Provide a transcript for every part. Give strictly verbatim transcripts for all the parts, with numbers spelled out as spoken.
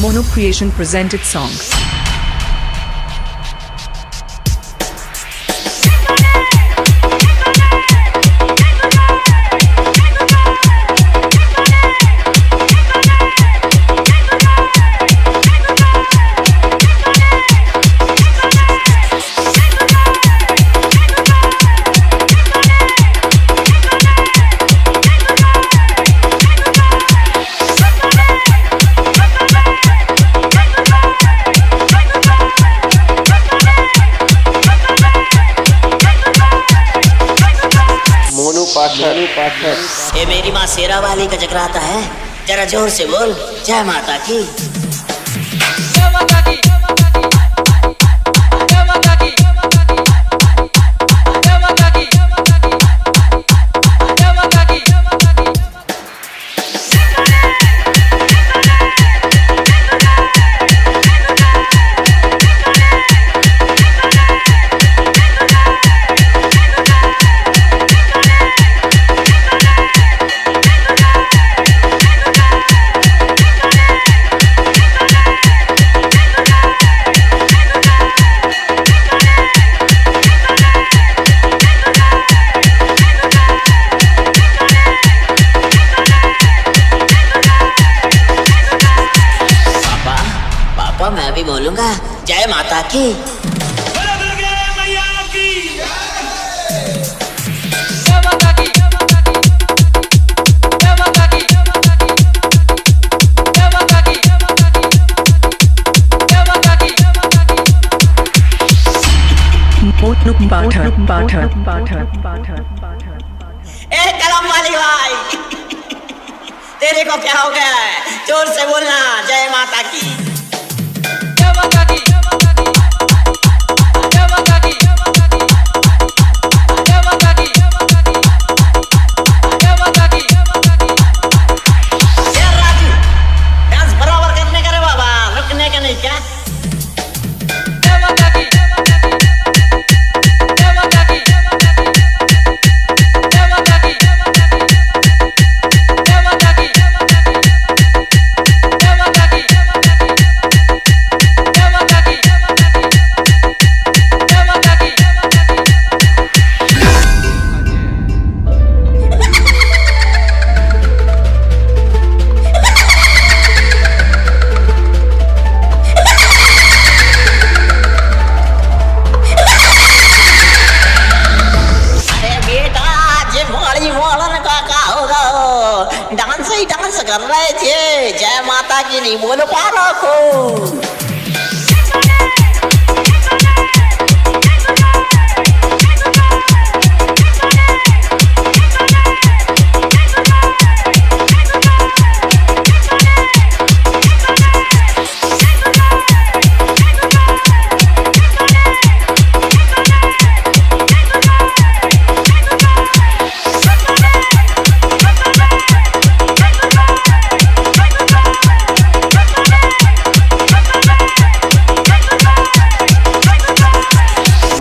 Monu Creation presented songs. ये मेरी माँ शेरा वाली का जगराता है, जरा जोर से बोल जय माता की। जय माता की। मैं भी बोलूंगा जय माता की। ए कलम वाली भाई तेरे को क्या हो गया है, जोर से बोलना जय माता की। डांस ही डांस कर रहे थे, जय माता की नहीं बोल पा रहा को।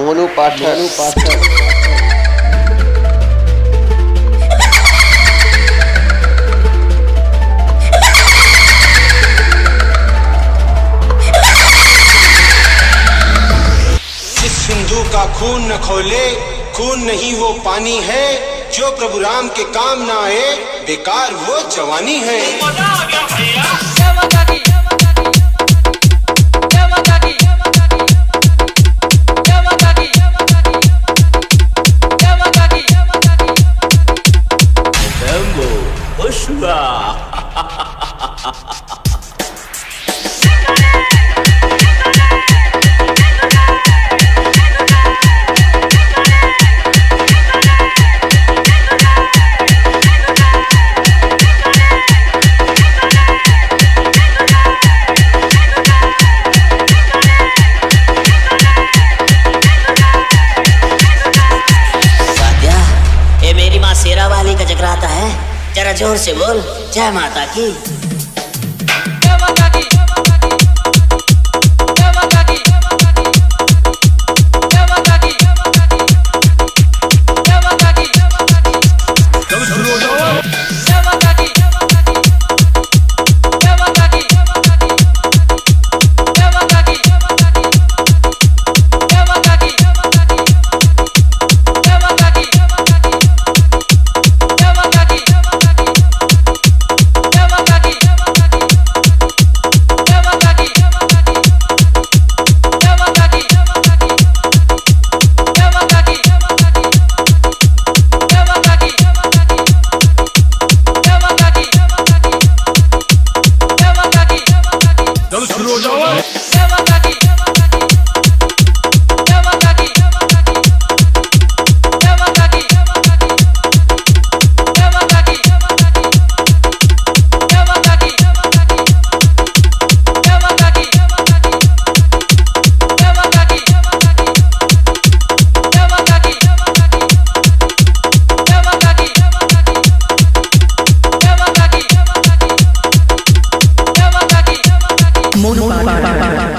Monu Pathak। सिंधु का खून न खोले, खून नहीं वो पानी है, जो प्रभु राम के काम ना आए, बेकार वो जवानी है। शेरा वाली का जगराता है, जरा जोर से बोल जय माता की। चलो शुरू हो जाओ। मोनू पार्टी।